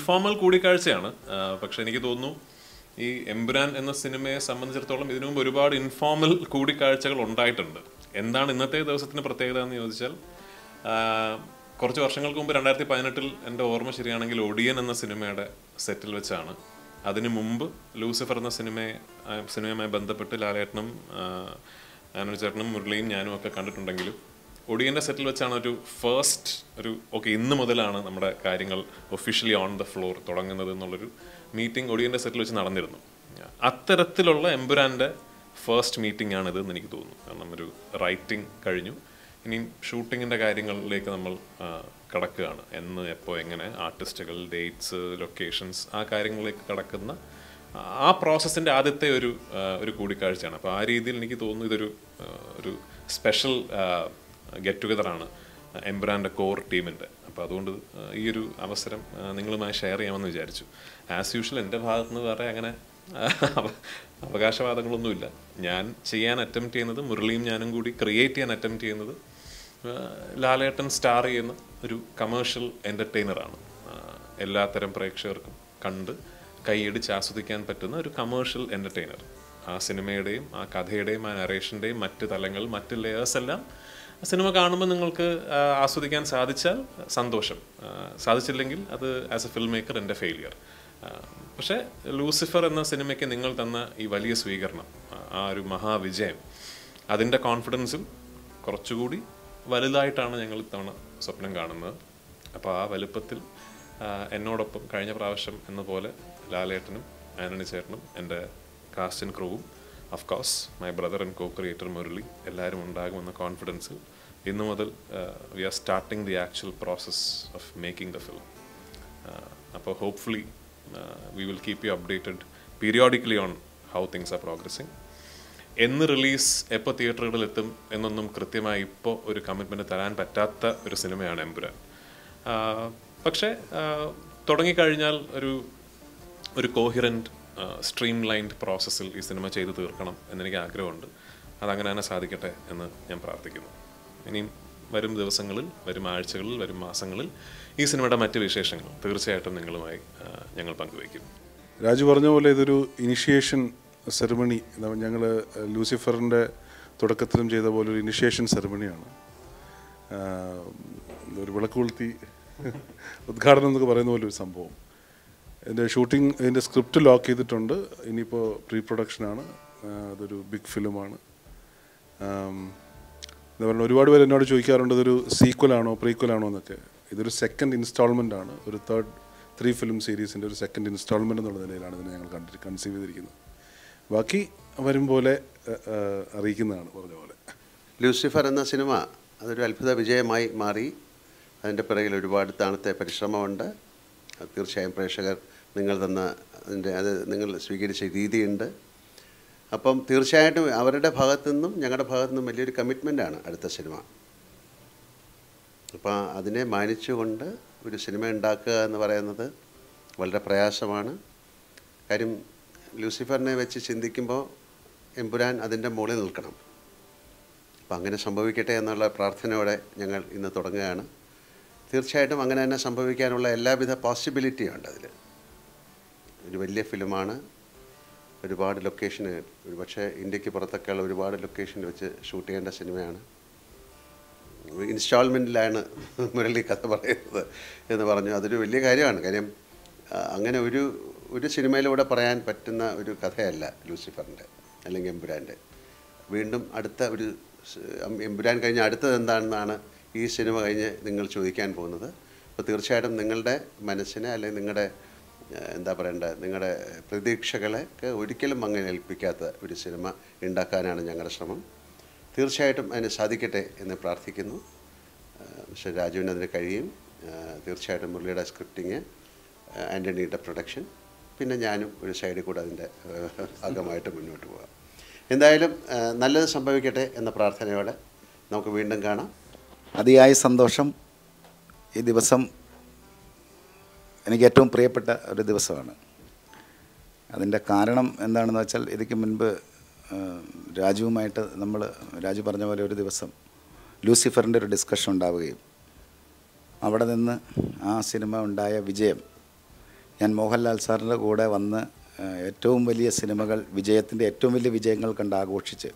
informal കൂടിക്കാഴ്ചയാണ്. പക്ഷെ എനിക്ക് തോന്നുന്നു ഈ എംബ്രാൻ എന്ന സിനിമയെ സംബന്ധിച്ചിടത്തോളം ഇതിനു മുമ്പ് ഒരുപാട് ഇൻഫോർമൽ കൂടിക്കാഴ്ചകൾ ഉണ്ടായിട്ടുണ്ട്. എന്താണ് ഇന്നത്തെ ദിവസത്തിന് പ്രത്യേകത എന്ന് ചോദിച്ചാൽ, കുറച്ച് വർഷങ്ങൾക്ക് മുമ്പ് 2018 എൻ്റെ ഓർമ്മ ശരിയാണെങ്കിൽ ഒടിയൻ എന്ന സിനിമയുടെ സെറ്റിൽ വെച്ചാണ്. അതിനു മുമ്പ് ലൂസിഫർ എന്ന സിനിമയുമായി ബന്ധപ്പെട്ട് ലാലേട്ടനും ആനു ചേട്ടനും മുരളിയും ഞാനും ഒക്കെ കണ്ടിട്ടുണ്ടെങ്കിലും ഒടിയൻ്റെ സെറ്റിൽ വെച്ചാണ് ഒരു ഇന്ന് മുതലാണ് നമ്മുടെ കാര്യങ്ങൾ ഒഫീഷ്യലി ഓൺ ദ ഫ്ലോർ തുടങ്ങുന്നത് എന്നുള്ളൊരു മീറ്റിംഗ് ഒടിയൻ്റെ സെറ്റിൽ വെച്ച് നടന്നിരുന്നു. അത്തരത്തിലുള്ള എംബുരാൻ്റെ ഫസ്റ്റ് മീറ്റിംഗ് ആണിത് എന്ന് എനിക്ക് തോന്നുന്നു. കാരണം ഒരു റൈറ്റിംഗ് കഴിഞ്ഞു, ഇനി ഷൂട്ടിങ്ങിൻ്റെ കാര്യങ്ങളിലേക്ക് നമ്മൾ കടക്കുകയാണ്. എന്ന്, എപ്പോൾ, എങ്ങനെ, ആർട്ടിസ്റ്റുകൾ, ഡേറ്റ്സ്, ലൊക്കേഷൻസ്, ആ കാര്യങ്ങളിലേക്ക് കടക്കുന്ന ആ പ്രോസസ്സിൻ്റെ ആദ്യത്തെ ഒരു കൂടിക്കാഴ്ചയാണ്. അപ്പോൾ ആ രീതിയിൽ എനിക്ക് തോന്നുന്നു ഇതൊരു സ്പെഷ്യൽ ഗെറ്റ് ടുഗെദറാണ് എംബ്രാൻ്റെ കോർ ടീമിൻ്റെ. അപ്പോൾ അതുകൊണ്ട് ഈ ഒരു അവസരം നിങ്ങളുമായി ഷെയർ ചെയ്യാമെന്ന് വിചാരിച്ചു. ആസ് യൂഷ്വൽ എൻ്റെ ഭാഗത്തുനിന്ന് വേറെ അങ്ങനെ അവകാശവാദങ്ങളൊന്നുമില്ല. ഞാൻ ചെയ്യാൻ അറ്റംപ്റ്റ് ചെയ്യുന്നത്, മുരളിയും ഞാനും കൂടി ക്രിയേറ്റ് ചെയ്യാൻ അറ്റംപ്റ്റ് ചെയ്യുന്നത് ലാലേട്ടൻ സ്റ്റാർ ചെയ്യുന്ന ഒരു കമേഴ്ഷ്യൽ എൻ്റർടൈനറാണ്. എല്ലാത്തരം പ്രേക്ഷകർക്കും കണ്ട് കൈയടിച്ച് ആസ്വദിക്കാൻ പറ്റുന്ന ഒരു കമേഴ്ഷ്യൽ എൻ്റർടൈനർ. ആ സിനിമയുടെയും ആ കഥയുടെയും ആ നറേഷൻ്റെയും മറ്റ് തലങ്ങൾ, മറ്റ് ലെയേഴ്സ് എല്ലാം സിനിമ കാണുമ്പോൾ നിങ്ങൾക്ക് ആസ്വദിക്കാൻ സാധിച്ചാൽ സന്തോഷം, സാധിച്ചില്ലെങ്കിൽ അത് ആസ് എ ഫിലിം മേക്കർ എൻ്റെ ഫെയിലിയർ. പക്ഷേ ലൂസിഫർ എന്ന സിനിമയ്ക്ക് നിങ്ങൾ തന്ന ഈ വലിയ സ്വീകരണം, ആ ഒരു മഹാവിജയം, അതിൻ്റെ കോൺഫിഡൻസും കുറച്ചുകൂടി വലുതായിട്ടാണ് ഞങ്ങൾ ഇത്തവണ സ്വപ്നം കാണുന്നത്. അപ്പോൾ ആ വലുപ്പത്തിൽ എന്നോടൊപ്പം കഴിഞ്ഞ പ്രാവശ്യം എന്ന പോലെ ലാലേട്ടനും ആന്റണി ചേട്ടനും എൻ്റെ കാസ്റ്റ് ആൻഡ് ക്രൂവും, of course my brother and co creator Murali, എല്ലാവരും ഉണ്ടാകുമെന്ന കോൺഫിഡൻസിൽ ഇന്നു മുതൽ we are starting the actual process of making the film. അപ്പോൾ hopefully we will keep you updated periodically on how things are progressing. എന്ന് റിലീസ് എപ്പോൾ തിയേറ്ററുകളിലെത്തും എന്നൊന്നും കൃത്യമായി ഇപ്പോൾ ഒരു കമ്മിറ്റ്മെൻറ്റ് തരാൻ പറ്റാത്ത ഒരു സിനിമയാണ് എംബുരാൻ. പക്ഷേ തുടങ്ങിക്കഴിഞ്ഞാൽ ഒരു കോഹിറൻറ്റ് സ്ട്രീം ലൈൻഡ് പ്രോസസ്സിൽ ഈ സിനിമ ചെയ്തു തീർക്കണം എന്നെനിക്ക് ആഗ്രഹമുണ്ട്. അതങ്ങനെ തന്നെ സാധിക്കട്ടെ എന്ന് ഞാൻ പ്രാർത്ഥിക്കുന്നു. ഇനിയും വരും ദിവസങ്ങളിൽ, വരും ആഴ്ചകളിൽ, വരും മാസങ്ങളിൽ ഈ സിനിമയുടെ മറ്റ് വിശേഷങ്ങൾ തീർച്ചയായിട്ടും നിങ്ങളുമായി ഞങ്ങൾ പങ്കുവയ്ക്കും. രാജു പറഞ്ഞ പോലെ ഇതൊരു ഇനിഷ്യേഷൻ സെറിമണി. ഞങ്ങൾ ലൂസിഫറിൻ്റെ തുടക്കത്തിലും ചെയ്ത പോലെ ഒരു ഇനിഷ്യേഷൻ സെറിമണിയാണ്. ഒരു വിളക്കുകൊളുത്തി ഉദ്ഘാടനം എന്നൊക്കെ പറയുന്ന പോലെ ഒരു സംഭവം. ഇതിൻ്റെ ഷൂട്ടിംഗ്, ഇതിൻ്റെ സ്ക്രിപ്റ്റ് ലോക്ക് ചെയ്തിട്ടുണ്ട്. ഇനിയിപ്പോൾ പ്രീ പ്രൊഡക്ഷനാണ്. അതൊരു ബിഗ് ഫിലിമാണ്. എന്താ പറഞ്ഞാൽ, ഒരുപാട് പേര് എന്നോട് ചോദിക്കാറുണ്ട് ഇതൊരു സീക്വലാണോ പ്രീക്വലാണോ എന്നൊക്കെ. ഇതൊരു സെക്കൻഡ് ഇൻസ്റ്റാൾമെൻ്റ് ആണ്. ഒരു ത്രീ ഫിലിം സീരീസിൻ്റെ ഒരു സെക്കൻഡ് ഇൻസ്റ്റാൾമെൻ്റ് എന്നുള്ള നിലയിലാണ് ഇതിനെ ഞങ്ങൾ കൺസീവ് ചെയ്തിരിക്കുന്നത്. ബാക്കി വരും പോലെ അറിയിക്കുന്നതാണ്. പറഞ്ഞ പോലെ ലൂസിഫർ എന്ന സിനിമ അതൊരു അത്ഭുത വിജയമായി മാറി. അതിൻ്റെ പിറകിൽ ഒരുപാട് തവണത്തെ പരിശ്രമമുണ്ട്. തീർച്ചയായും പ്രേക്ഷകർ നിങ്ങൾ തന്ന അത് നിങ്ങൾ സ്വീകരിച്ച രീതിയുണ്ട്. അപ്പം തീർച്ചയായിട്ടും അവരുടെ ഭാഗത്തു നിന്നും ഞങ്ങളുടെ ഭാഗത്തു നിന്നും വലിയൊരു കമ്മിറ്റ്മെൻ്റാണ് അടുത്ത സിനിമ. അപ്പോൾ അതിനെ മാനിച്ചുകൊണ്ട് ഒരു സിനിമ ഉണ്ടാക്കുക എന്ന് പറയുന്നത് വളരെ പ്രയാസമാണ്. കാര്യം ലൂസിഫറിനെ വെച്ച് ചിന്തിക്കുമ്പോൾ എംബുരാൻ അതിൻ്റെ മുകളിൽ നിൽക്കണം. അപ്പം അങ്ങനെ സംഭവിക്കട്ടെ എന്നുള്ള പ്രാർത്ഥനയോടെ ഞങ്ങൾ ഇന്ന് തുടങ്ങുകയാണ്. തീർച്ചയായിട്ടും അങ്ങനെ തന്നെ സംഭവിക്കാനുള്ള എല്ലാവിധ പോസിബിലിറ്റിയും ഉണ്ട് അതിൽ. ഒരു വലിയ ഫിലിമാണ്. ഒരുപാട് ലൊക്കേഷന്, ഒരുപക്ഷെ ഇന്ത്യക്ക് പുറത്തൊക്കെയുള്ള ഒരുപാട് ലൊക്കേഷനിൽ വെച്ച് ഷൂട്ട് ചെയ്യേണ്ട സിനിമയാണ്. ഇൻസ്റ്റാൾമെൻറ്റിലാണ് മുരളി കഥ പറയുന്നത് എന്ന് പറഞ്ഞു. അതൊരു വലിയ കാര്യമാണ്. കാര്യം അങ്ങനെ ഒരു സിനിമയിലൂടെ പറയാൻ പറ്റുന്ന ഒരു കഥയല്ല ലൂസിഫറിൻ്റെ അല്ലെങ്കിൽ എംബുരാൻ്റെ. വീണ്ടും അടുത്ത ഒരു എംബുരാൻ കഴിഞ്ഞ് അടുത്തത് എന്താണെന്നാണ് ഈ സിനിമ കഴിഞ്ഞ് നിങ്ങൾ ചോദിക്കാൻ പോകുന്നത്. അപ്പോൾ തീർച്ചയായിട്ടും നിങ്ങളുടെ മനസ്സിനെ, അല്ലെങ്കിൽ നിങ്ങളുടെ എന്താ പറയേണ്ടത്, നിങ്ങളുടെ പ്രതീക്ഷകളെ ഒരിക്കലും അങ്ങനെ ഏൽപ്പിക്കാത്ത ഒരു സിനിമ ഉണ്ടാക്കാനാണ് ഞങ്ങളുടെ ശ്രമം. തീർച്ചയായിട്ടും അതിന് സാധിക്കട്ടെ എന്ന് പ്രാർത്ഥിക്കുന്നു. മിസ്റ്റർ രാജുവിന് അതിന് കഴിയും. തീർച്ചയായിട്ടും മുരളിയുടെ സ്ക്രിപ്റ്റിങ്, ആൻ്റണിയുടെ പ്രൊഡക്ഷൻ, പിന്നെ ഞാനും ഒരു സൈഡിൽ കൂടെ അതിൻ്റെ ഭാഗമായിട്ട് മുന്നോട്ട് പോകാം. എന്തായാലും നല്ലത് സംഭവിക്കട്ടെ എന്ന പ്രാർത്ഥനയോടെ നമുക്ക് വീണ്ടും കാണാം. അതിയായ സന്തോഷം. ഈ ദിവസം എനിക്ക് ഏറ്റവും പ്രിയപ്പെട്ട ഒരു ദിവസമാണ്. അതിൻ്റെ കാരണം എന്താണെന്ന് വെച്ചാൽ, ഇതിക്ക് മുൻപ് രാജുവുമായിട്ട് രാജു പറഞ്ഞ പോലെ ഒരു ദിവസം ലൂസിഫറിൻ്റെ ഒരു ഡിസ്കഷൻ ഉണ്ടാവുകയും അവിടെ നിന്ന് ആ സിനിമ ഉണ്ടായ വിജയം ഞാൻ മോഹൻലാൽ സാറിൻ്റെ കൂടെ വന്ന് ഏറ്റവും വലിയ സിനിമകൾ വിജയത്തിൻ്റെ ഏറ്റവും വലിയ വിജയങ്ങൾ കണ്ട് ആഘോഷിച്ച്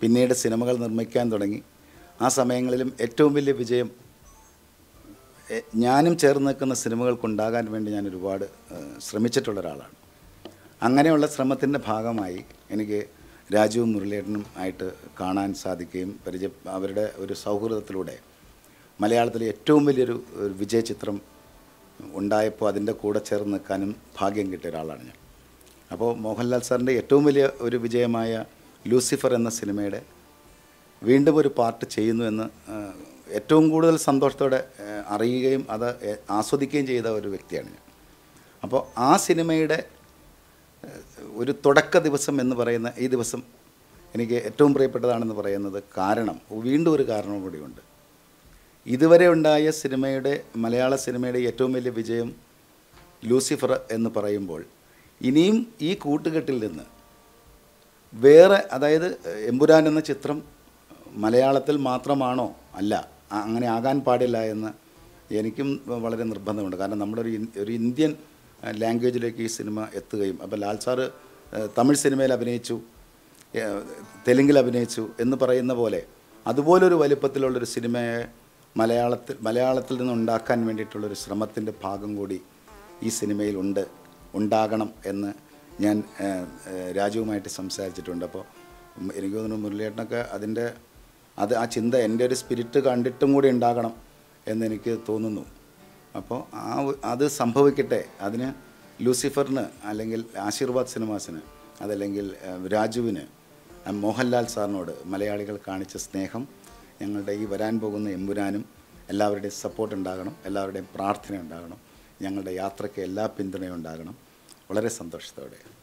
പിന്നീട് സിനിമകൾ നിർമ്മിക്കാൻ തുടങ്ങി. ആ സമയങ്ങളിലും ഏറ്റവും വലിയ വിജയം ഞാനും ചേർന്ന് നിൽക്കുന്ന സിനിമകൾക്കുണ്ടാകാൻ വേണ്ടി ഞാൻ ഒരുപാട് ശ്രമിച്ചിട്ടുള്ള ഒരാളാണ്. അങ്ങനെയുള്ള ശ്രമത്തിൻ്റെ ഭാഗമായി എനിക്ക് രാജുവും മുരളീധരനും ആയിട്ട് കാണാൻ സാധിക്കുകയും അവരുടെ ഒരു സൗഹൃദത്തിലൂടെ മലയാളത്തിലെ ഏറ്റവും വലിയൊരു വിജയചിത്രം ഉണ്ടായപ്പോൾ അതിൻ്റെ കൂടെ ചേർന്ന് നിൽക്കാനും ഭാഗ്യം കിട്ടിയ ഒരാളാണ് ഞാൻ. അപ്പോൾ മോഹൻലാൽ സാറിൻ്റെ ഏറ്റവും വലിയ ഒരു വിജയമായ ലൂസിഫർ എന്ന സിനിമയുടെ വീണ്ടും ഒരു പാർട്ട് ചെയ്യുന്നു എന്ന് ഏറ്റവും കൂടുതൽ സന്തോഷത്തോടെ അറിയുകയും അത് ആസ്വദിക്കുകയും ചെയ്ത ഒരു വ്യക്തിയാണ് ഞാൻ. അപ്പോൾ ആ സിനിമയുടെ ഒരു തുടക്ക ദിവസം എന്ന് പറയുന്ന ഈ ദിവസം എനിക്ക് ഏറ്റവും പ്രിയപ്പെട്ടതാണെന്ന് പറയുന്നത് കാരണം വീണ്ടും ഒരു കാരണം കൂടിയുണ്ട്. ഇതുവരെ ഉണ്ടായ സിനിമയുടെ മലയാള സിനിമയുടെ ഏറ്റവും വലിയ വിജയം ലൂസിഫർ എന്ന് പറയുമ്പോൾ ഇനിയും ഈ കൂട്ടുകെട്ടിൽ നിന്ന് വേറെ, അതായത് എമ്പുരാൻ എന്ന ചിത്രം മലയാളത്തിൽ മാത്രമാണോ, അല്ല, അങ്ങനെ ആകാൻ പാടില്ല എന്ന് എനിക്കും വളരെ നിർബന്ധമുണ്ട്. കാരണം നമ്മുടെ ഒരു ഇന്ത്യൻ ലാംഗ്വേജിലേക്ക് ഈ സിനിമ എത്തുകയും അപ്പോൾ ലാൽ സാറ് തമിഴ് സിനിമയിൽ അഭിനയിച്ചു, തെലുങ്കിൽ അഭിനയിച്ചു എന്ന് പറയുന്ന പോലെ അതുപോലൊരു വലിപ്പത്തിലുള്ളൊരു സിനിമയെ മലയാളത്തിൽ നിന്നുണ്ടാക്കാൻ വേണ്ടിയിട്ടുള്ളൊരു ശ്രമത്തിൻ്റെ ഭാഗം കൂടി ഈ സിനിമയിൽ ഉണ്ടാകണം എന്ന് ഞാൻ രാജുവുമായിട്ട് സംസാരിച്ചിട്ടുണ്ട്. അപ്പോൾ എനിക്ക് തോന്നുന്നു മുരളിയേട്ടനൊക്കെ ആ ചിന്ത എൻ്റെ ഒരു സ്പിരിറ്റ് കണ്ടിട്ടും കൂടി ഉണ്ടാകണം എന്നെനിക്ക് തോന്നുന്നു. അപ്പോൾ അത് സംഭവിക്കട്ടെ. അതിന് ലൂസിഫറിന് അല്ലെങ്കിൽ ആശീർവാദ് സിനിമാസിന്, അതല്ലെങ്കിൽ രാജുവിന്, മോഹൻലാൽ സാറിനോട് മലയാളികൾ കാണിച്ച സ്നേഹം, ഞങ്ങളുടെ ഈ വരാൻ പോകുന്ന എമ്പുരാനും എല്ലാവരുടെയും സപ്പോർട്ട് ഉണ്ടാകണം, എല്ലാവരുടെയും പ്രാർത്ഥന ഉണ്ടാകണം, ഞങ്ങളുടെ യാത്രയ്ക്ക് എല്ലാ പിന്തുണയും ഉണ്ടാകണം. വളരെ സന്തോഷത്തോടെ.